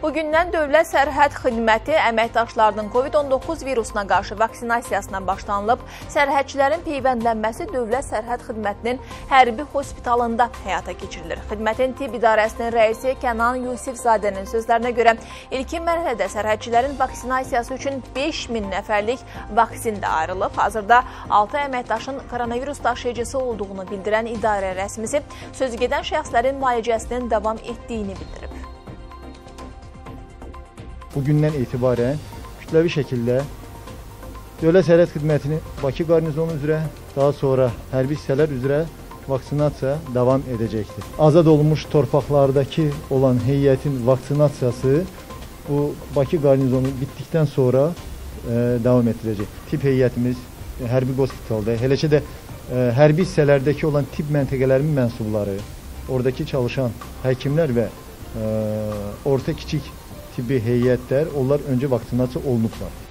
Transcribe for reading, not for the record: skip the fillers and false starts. Bugündən Dövlət Sərhət Xidməti əməkdaşlarının COVID-19 virusuna qarşı vaksinasiyasına başlanılıb, sərhədçilərin peyvəndlənməsi Dövlət Sərhət Xidmətinin hərbi hospitalında həyata keçirilir. Xidmətin tibb idarəsinin rəisi Kənan Yusifzadənin sözlərinə görə, ilkin mərhələdə sərhədçilərin vaksinasiyası üçün 5000 nəfərlik vaksin də ayrılıb. Hazırda 6 əməkdaşın koronavirus daşıyıcısı olduğunu bildirən idarə rəsmisi söz gedən şəxslərin müalicəsinin davam etdiyini bildirib. Bugündən etibarən kütləvi şəkildə Dövlət Sərhət Xidmətini Bakı qarnizonu üzrə, daha sonra hərbi hissələr üzrə vaksinasiya davam edəcəkdir. Azad olunmuş torpaqlardakı olan heyətin vaksinasiyası bu Bakı qarnizonu bitdikdən sonra davam etdirəcək. Tibb heyətimiz hərbi hospitalda, elə ki də hərbi hissələrdəki olan tibb məntəqələrinin mənsubları, oradakı çalışan həkimlər və orta kiçik tibbi heyətlər, onlar öncə vaksinasiya olunublar.